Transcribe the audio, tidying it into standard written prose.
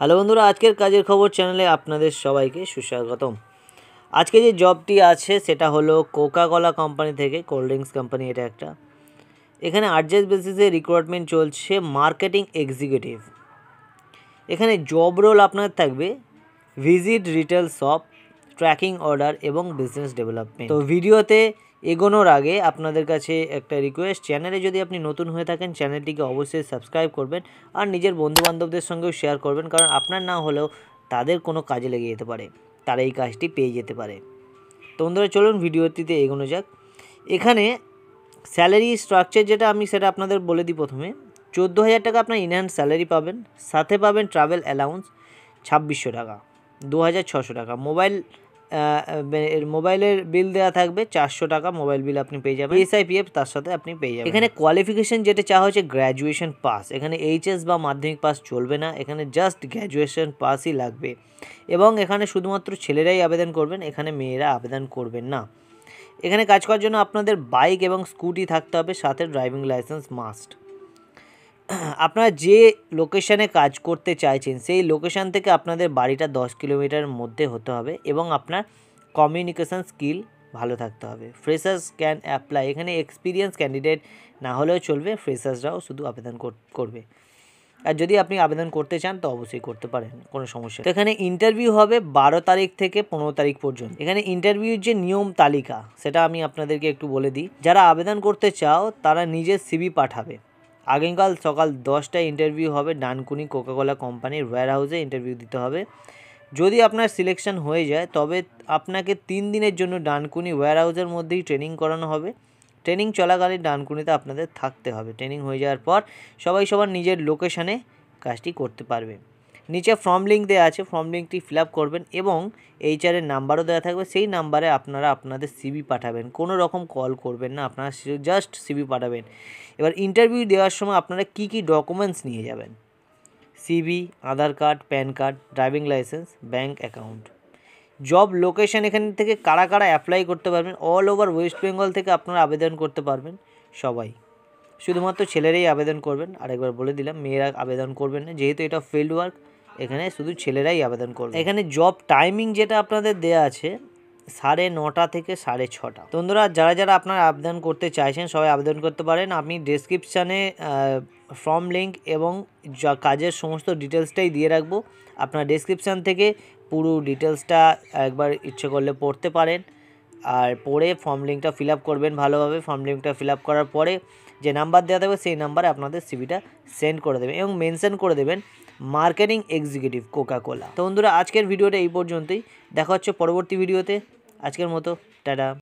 Hello বন্ধুরা আজকের কাজের খবর চ্যানেলে আপনাদের সবাইকে সুস্বাগতম। আজকে যে জবটি আছে সেটা হলো কোকাকোলা কোম্পানি থেকে, কোল্ড ড্রিঙ্কস কোম্পানি এটা একটা। এখানে আর্জেন্ট বেসিসে রিক্রুটমেন্ট চলছে মার্কেটিং এক্সিকিউটিভ। এখানে জব রোল আপনার থাকবে visit retail shop, tracking order এবং বিজনেস ডেভেলপমেন্ট। তো ভিডিওতে এগোনোর আগে আপনাদের কাছে একটা রিকোয়েস্ট, চ্যানেলে যদি আপনি নতুন হয়ে থাকেন চ্যানেলটিকে অবশ্যই সাবস্ক্রাইব করবেন আর নিজের বন্ধুবান্ধবদের সঙ্গেও শেয়ার করবেন, কারণ আপনার না হলেও তাদের কোনো কাজে লেগে যেতে পারে, তারা এই কাজটি পেয়ে যেতে পারে। তো বন্ধুরা চলুন ভিডিওটিতে এগোনো যাক। এখানে স্যালারি স্ট্রাকচার যেটা আমি সেটা আপনাদের বলে দিই। প্রথমে 14,000 টাকা আপনার ইনহ্যান্ড স্যালারি পাবেন, সাথে পাবেন ট্রাভেল অ্যালাউন্স 2,600 টাকা, 2,600 টাকা। মোবাইলের বিল দেওয়া থাকবে 400 টাকা, মোবাইল বিল আপনি পেয়ে যাবেন, SIPF তার সাথে আপনি পেয়ে যাবেন। এখানে কোয়ালিফিকেশন যেটা চাওয়া হচ্ছে গ্র্যাজুয়েশন পাস, এখানে HS বা মাধ্যমিক পাস চলবে না, এখানে জাস্ট গ্র্যাজুয়েশন পাসই লাগবে। এবং এখানে শুধুমাত্র ছেলেরাই আবেদন করবেন, এখানে মেয়েরা আবেদন করবেন না। এখানে কাজ করার জন্য আপনাদের বাইক এবং স্কুটি থাকতে হবে, সাথে ড্রাইভিং লাইসেন্স মাস্ট। আপনারা যে লোকেশানে কাজ করতে চাইছেন সেই লোকেশান থেকে আপনাদের বাড়িটা 10 কিলোমিটারের মধ্যে হতে হবে এবং আপনার কমিউনিকেশান স্কিল ভালো থাকতে হবে। ফ্রেশার্স ক্যান অ্যাপ্লাই, এখানে এক্সপিরিয়েন্স ক্যান্ডিডেট না হলেও চলবে, ফ্রেশার্সরাও শুধু আবেদন করবে। আর যদি আপনি আবেদন করতে চান তো অবশ্যই করতে পারেন, কোনো সমস্যা। তো এখানে ইন্টারভিউ হবে 12 তারিখ থেকে 15 তারিখ পর্যন্ত। এখানে ইন্টারভিউর যে নিয়ম তালিকা সেটা আমি আপনাদেরকে একটু বলে দিই। যারা আবেদন করতে চাও তারা নিজের CV পাঠাবে। আগামীকাল সকাল 10টায় ইন্টারভিউ হবে ডানকুনি কোকাকোলা কোম্পানির ওয়্যারহাউসে, ইন্টারভিউ দিতে হবে। যদি আপনার সিলেকশন হয়ে যায় তবে আপনাকে 3 দিনের জন্য ডানকুনি ওয়্যারহাউসের মধ্যেই ট্রেনিং করানো হবে। ট্রেনিং চলাকালীন ডানকুনিতে আপনাদের থাকতে হবে, ট্রেনিং হয়ে যাওয়ার পর সবাই সবার নিজের লোকেশানে কাজটি করতে পারবে। নিচে ফর্ম লিঙ্ক দেওয়া আছে, ফর্ম লিঙ্কটি ফিল আপ করবেন এবং HR-এর নাম্বারও দেওয়া থাকবে, সেই নাম্বারে আপনারা আপনাদের CV পাঠাবেন। কোনো রকম কল করবেন না, আপনারা জাস্ট CV পাঠাবেন। এবার ইন্টারভিউ দেওয়ার সময় আপনারা কি কি ডকুমেন্টস নিয়ে যাবেন, CV, Aadhaar card, PAN card, driving licence, bank account. Job location এখান থেকে কারা কারা অ্যাপ্লাই করতে পারবেন, অল ওভার ওয়েস্ট বেঙ্গল থেকে আপনারা আবেদন করতে পারবেন সবাই, শুধুমাত্র ছেলেরাই আবেদন করবেন। আরেকবার বলে দিলাম মেয়েরা আবেদন করবেন না, যেহেতু এটা ফিল্ড ওয়ার্ক এখানে শুধু ছেলেরাই আবেদন করবে। এখানে জব টাইমিং যেটা আপনাদের দেয়া আছে 9:30 থেকে 6:30। বন্ধুরা যারা যারা আপনারা আবেদন করতে চাইছেন সবাই আবেদন করতে পারেন। আমি ডেসক্রিপশানে ফর্ম লিঙ্ক এবং কাজের সমস্ত ডিটেলসটাই দিয়ে রাখবো, আপনারা ডেসক্রিপশান থেকে পুরো ডিটেলসটা একবার ইচ্ছে করলে পড়তে পারেন। আর পরে ফর্ম লিঙ্কটা ফিল আপ করবেন ভালোভাবে। ফর্ম লিঙ্কটা ফিল আপ করার পরে যে নাম্বার দেওয়া থাকবে সেই নাম্বারে আপনাদের CVটা সেন্ড করে দেবেন এবং মেনশন করে দেবেন মার্কেটিং এক্সিকিউটিভ কোকাকোলা। তো বন্ধুরা আজকের ভিডিওটা এই পর্যন্তই, দেখা হচ্ছে পরবর্তী ভিডিওতে। আজকের মতো টাটা।